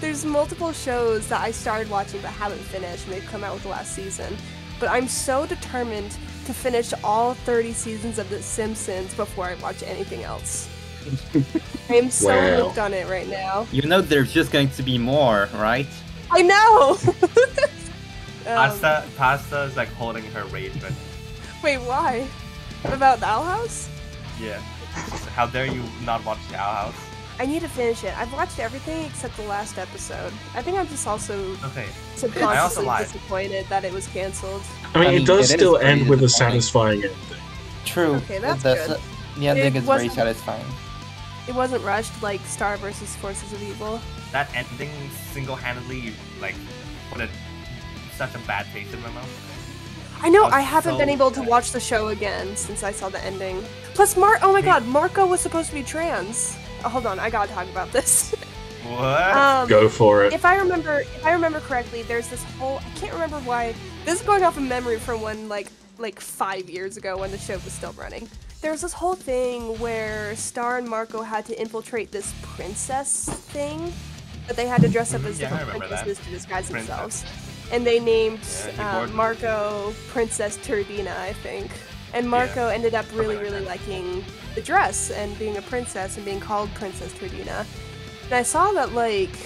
there's multiple shows that I started watching but haven't finished, and they've come out with the last season. but I'm so determined to finish all thirty seasons of The Simpsons before I watch anything else. I am so wow. hooked on it right now. You know there's just going to be more, right? I know! Pasta, um, Pasta is like holding her rage right now. Wait, why? About the Owl House? Yeah. How dare you not watch the Owl House? I need to finish it. I've watched everything except the last episode. I think I'm just also okay. subconsciously disappointed that it was cancelled. I mean, I mean, it does it still end with a satisfying ending. True. Okay, that's the, good. The ending is very satisfying. It wasn't rushed like Star versus. Forces of Evil. That ending single-handedly, like, put a, such a bad taste in my mouth. I know, I haven't so been able to watch the show again since I saw the ending. Plus, Mar- oh my god, Marco was supposed to be trans. Oh, hold on, I gotta talk about this. What? Um, Go for it. If I remember, if I remember correctly, there's this whole, I can't remember why, this is going off of memory from when, like, like five years ago when the show was still running. There was this whole thing where Star and Marco had to infiltrate this princess thing, but they had to dress up as yeah, different princesses that. to disguise princess. themselves. And they named yeah, uh, Marco Princess Turbina, I think. And Marco yeah. ended up really, really liking the dress and being a princess and being called Princess Turbina. And I saw that, like,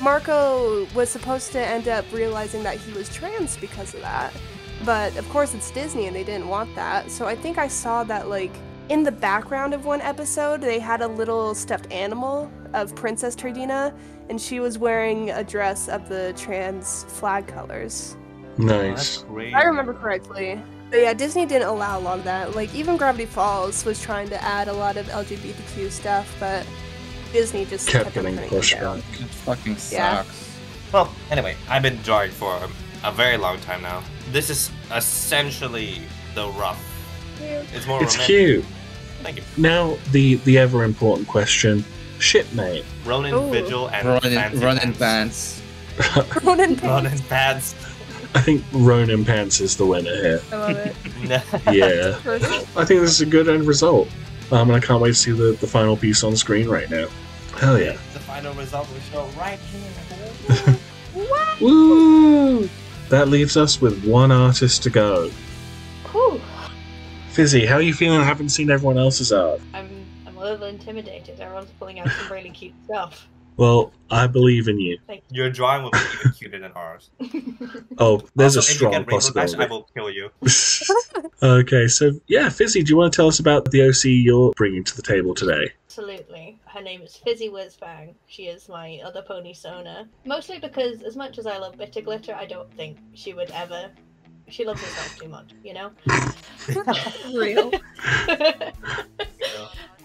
Marco was supposed to end up realizing that he was trans because of that. But, of course, it's Disney and they didn't want that. So I think I saw that, like, in the background of one episode, they had a little stuffed animal of Princess Turbina, and she was wearing a dress of the trans flag colors. Nice. Oh, I remember correctly. But yeah, Disney didn't allow a lot of that. Like, even Gravity Falls was trying to add a lot of L G B T Q stuff, but Disney just kept getting pushed back. It fucking sucks. Yeah. Well, anyway, I've been jarred for a very long time now. This is essentially the rough. Cute. It's more It's romantic. cute. Thank you. Now, the, the ever-important question. Shipmate. Ronin Ooh. Vigil and Ronin, Fancy Ronin Pants. Pants. Ronin Pants. Ronin Pants. I think Ronin Pants is the winner here. I love it. Yeah. I think this is a good end result. Um, and I can't wait to see the, the final piece on screen right now. Hell yeah. The final result of the show right here. Woo! That leaves us with one artist to go. Cool. Fizzy, how are you feeling? I haven't seen everyone else's art. I'm, I'm a little intimidated. Everyone's pulling out some really cute stuff. Well, I believe in you. Thank you. Your drawing will be even cuter than ours. Oh, there's also, a strong possibility. Bash, I will kill you. Okay, so yeah, Fizzy, do you want to tell us about the O C you're bringing to the table today? Absolutely. Her name is Fizzy Wizbang. She is my other pony's owner. Mostly because as much as I love Bitter Glitter, I don't think she would ever... She loves herself too much, you know? Real.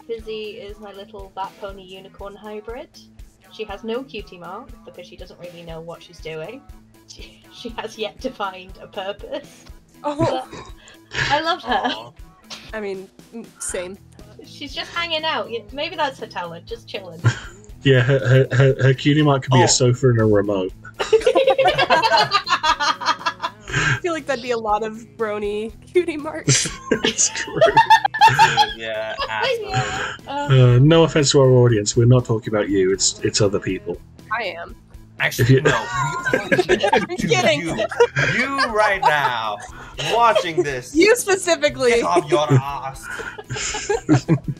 Fizzy is my little bat pony unicorn hybrid. She has no cutie mark because she doesn't really know what she's doing. She, she has yet to find a purpose. Oh. I love her. Aww. I mean, same. She's just hanging out. Maybe that's her talent, just chilling. Yeah, her, her, her cutie mark could be oh. a sofa and a remote. I feel like that'd be a lot of brony cutie marks. It's true. Yeah, yeah. Uh, no offense to our audience, we're not talking about you. It's it's other people. I am. Actually, no. I'm kidding. You, you right now, watching this. You specifically. Get off your ass.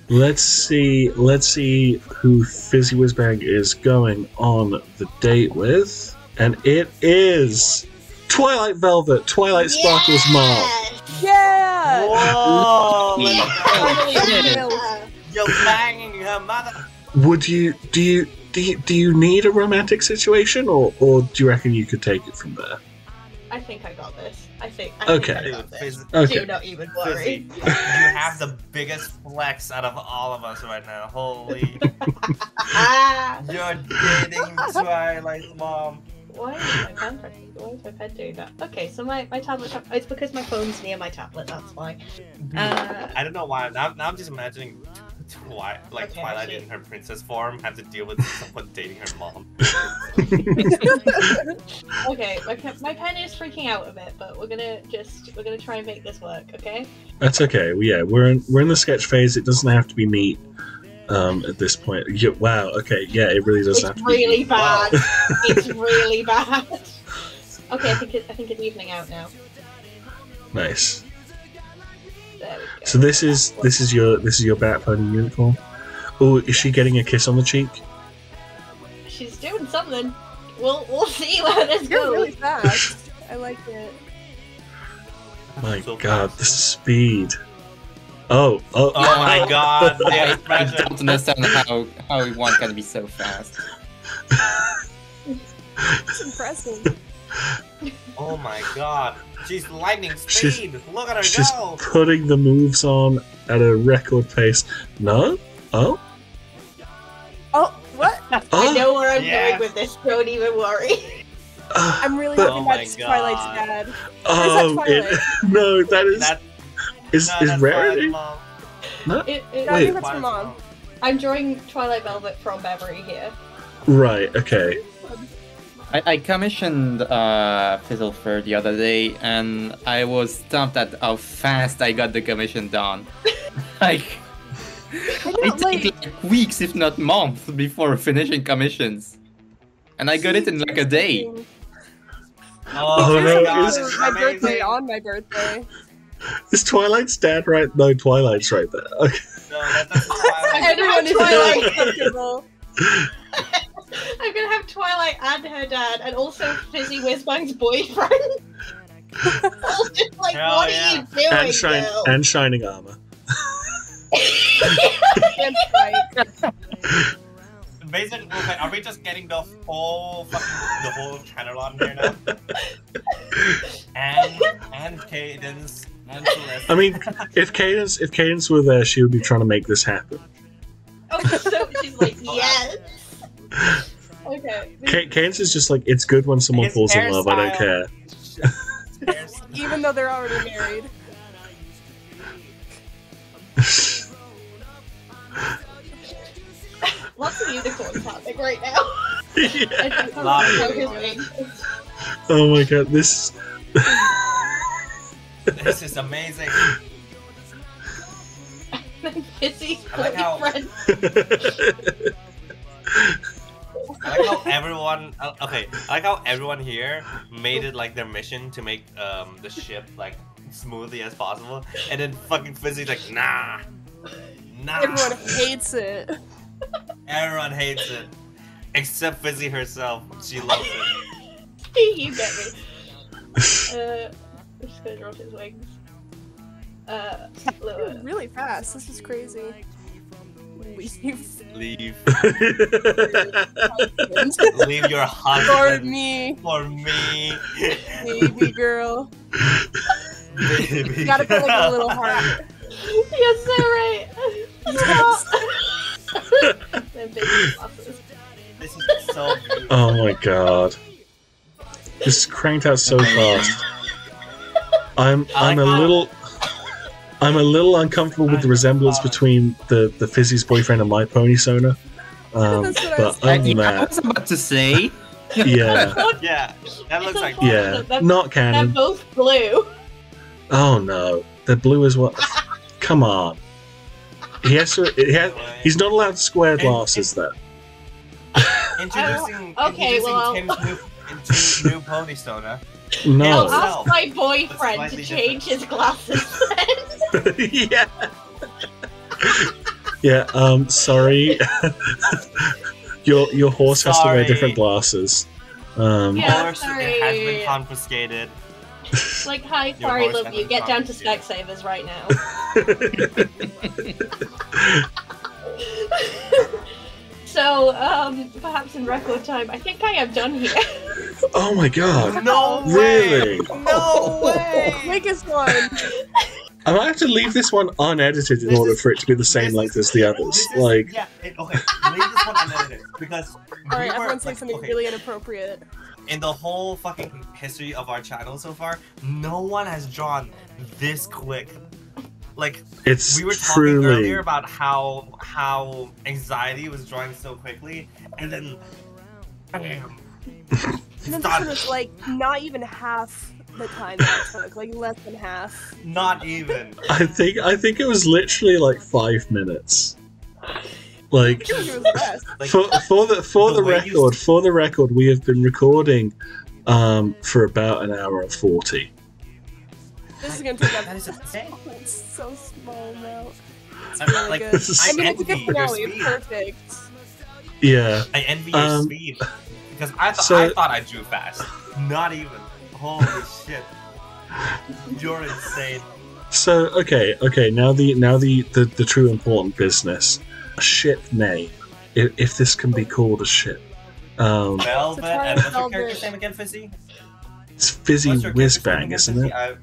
Let's see. Let's see who Fizzy Wizbang is going on the date with, and it is Twilight Velvet. Twilight Sparkles, yeah! Mom. Yeah! Whoa! Yeah. You're banging her mother. Would you? Do you? Do you, do you need a romantic situation, or, or do you reckon you could take it from there? I think I got this. I think I, okay. think I got this. Okay. Do not even worry. You have the biggest flex out of all of us right now. Holy. You're dating Twilight's mom. Why is my contract? Why is my pet doing that? Okay, so my, my tablet... It's because my phone's near my tablet, that's why. Uh, I don't know why. Now, now I'm just imagining Twi like okay, Twilight she... in her princess form have to deal with someone dating her mom. Okay, my, my pen is freaking out a bit, but we're gonna just... We're gonna try and make this work, okay? That's okay. Yeah, we're in, we're in the sketch phase. It doesn't have to be neat. Um, at this point, yeah, wow. Okay, yeah, it really does. It's have to really be... bad. Wow. It's really bad. Okay, I think it, I think it's evening out now. Nice. There we go. So this is this is your this is your Bat Pony uniform. Oh, is she getting a kiss on the cheek? She's doing something. We'll we'll see where this goes. Really fast. I like it. My so God, fast. The speed. Oh, oh, oh my God! Yeah, I don't understand how how one can be so fast. It's impressive. Oh my God! She's lightning speed. She's, Look at her she's go! She's putting the moves on at a record pace. No? Oh? Oh, what? Oh. I know where I'm yeah. going with this. Don't even worry. Uh, I'm really but, hoping oh that's Twilight's dad. Oh, Twilight? it, no, that is. That's, Is, no, is Rarity? No, it, it, Wait. That's her mom. I'm drawing Twilight Velvet from Beverly here. Right, okay. I, I commissioned uh, Fizzle Fur the other day, and I was stumped at how fast I got the commission done. Like, it took like weeks, if not months, before finishing commissions. And I got it in like a day. Oh, oh no, God, it's my amazing. birthday on my birthday. Is Twilight's dad right? No, Twilight's right there. Okay. No, that's not Twilight. Everyone is Twilight comfortable. I'm gonna have Twilight and her dad, and also Fizzy Wizbang's boyfriend. Just like, Hell what yeah. are you doing, and, shine, girl? and Shining Armor. Basically, are we just getting the whole fucking the whole channel on here now? and and Cadence. I mean, if Cadence if Cadence were there, she would be trying to make this happen. Oh, so she's like, yes. Okay. C Cadence is just like, it's good when someone it's falls in love. Style. I don't care. Even though they're already married. Lots of unicorn topic right now. Yeah. Oh my God, this. This is amazing. Fizzy's boyfriend. I like, I like how everyone. Okay, I like how everyone here made it like their mission to make um, the ship like smoothly as possible, and then fucking Fizzy's like, nah, nah. Everyone hates it. Everyone hates it, except Fizzy herself. She loves it. You get me. Uh, I'm just gonna draw his wings. Uh, lower. Really fast. This is crazy. Leave. Leave. Leave your husband. For me. For me. Baby girl. Baby girl. You gotta put like a little heart. Yes, so right. Yes. This is so beautiful. Oh my God! This is cranked out so fast. I'm I'm a little I'm a little uncomfortable with the resemblance between the the Fizzy's boyfriend and My Pony Sona. Um, but other than that, I was about to say. Yeah. Yeah. That looks like yeah. Not canon. They're both blue. Oh no, they're blue as well. Come on. He has to, he has, he's not allowed squared glasses, though. Introducing, uh, okay, introducing well, Tim's new, Tim's new Pony Stoner. No. I'll ask my boyfriend to change different. his glasses then. Yeah. Yeah, um, sorry. your your horse sorry. has to wear different glasses. Um, yeah, sorry. It has been confiscated. Like, hi, Your sorry, love you. Get down to Specsavers right now. So, um, perhaps in record time, I think I am done here. Oh my God. No Really? Way. No way. Biggest one. I might have to leave this one unedited in this order is, for it to be the same length as the others. Is, like, yeah, it, okay, leave this one unedited because. All right, we everyone say like, something okay. really inappropriate. In the whole fucking history of our channel so far, no one has drawn this quick. Like, it's we were talking truly... earlier about how how Anxiety was drawing so quickly, and then bam. And then this was like not even half the time that it took, like less than half. Not even. I think I think it was literally like five minutes. Like, for, for the for the, the record, for the record, we have been recording um, for about an hour and forty. This is gonna take up. That is okay. So, it's so small now. It's I'm really like, good. This is I mean, it's good finale. It's perfect. Yeah. I envy your um, speed because I thought so, I thought I drew fast. Not even. Holy shit! You're insane. So okay, okay. Now the now the the, the true important business. A ship name, if, if this can be called a ship. Um, Velvet. And what's your character's name again, Fizzy? It's Fizzy Wizbang, isn't Fizzy? It? I've...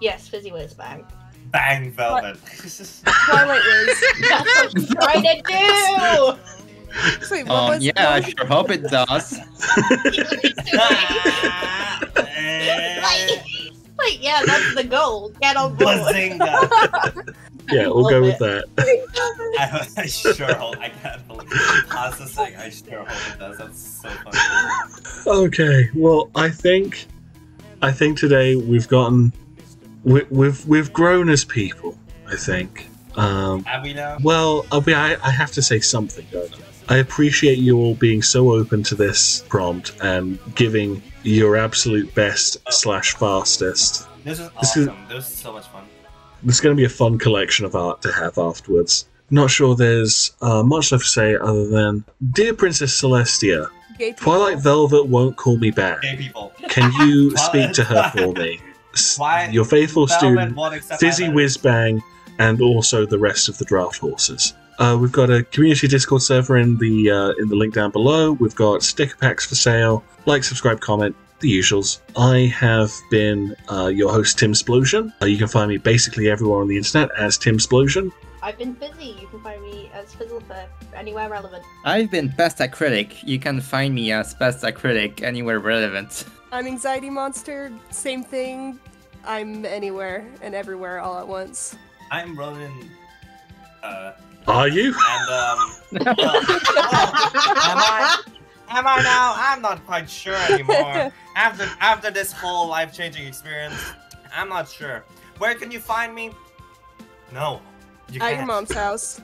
Yes, Fizzy Wizbang. Bang, Velvet. Twilight Wiz. That's what you're trying to do! Wait, what um, was yeah, I sure hope it does. like, like, yeah, that's the goal. Get on board. Bazinga. Yeah, we'll go with that. I, I sure hope I can't believe it. Processing, I sure hope it does. That's so funny. Okay, well, I think, I think today we've gotten, we, we've we've grown as people. I think. Um, Have we now? Well, I, mean, I I have to say something. Don't I? I appreciate you all being so open to this prompt and giving your absolute best oh. slash fastest. This is awesome. This is, this is so much fun. There's going to be a fun collection of art to have afterwards. Not sure there's uh, much left to say other than, dear Princess Celestia, Twilight Velvet won't call me back. Gay people. Can you speak to her for me? Why? Your faithful Velvet student, Fizzy Wizbang, and also the rest of the Draft Horses. Uh, we've got a community Discord server in the uh, in the link down below. We've got sticker packs for sale. Like, subscribe, comment. The usuals. I have been uh, your host, Tim Splosion. Uh, you can find me basically everywhere on the internet as Tim Splosion. I've been Fizzy. You can find me as Fizzlefer anywhere relevant. I've been Pastacrylic. You can find me as Pastacrylic anywhere relevant. I'm Anxiety Monster. Same thing. I'm anywhere and everywhere all at once. I'm Ronin. Uh, Are you? And um. well, oh, am I? Am I now? I'm not quite sure anymore. After after this whole life-changing experience, I'm not sure. Where can you find me? No, you can't. At your mom's house.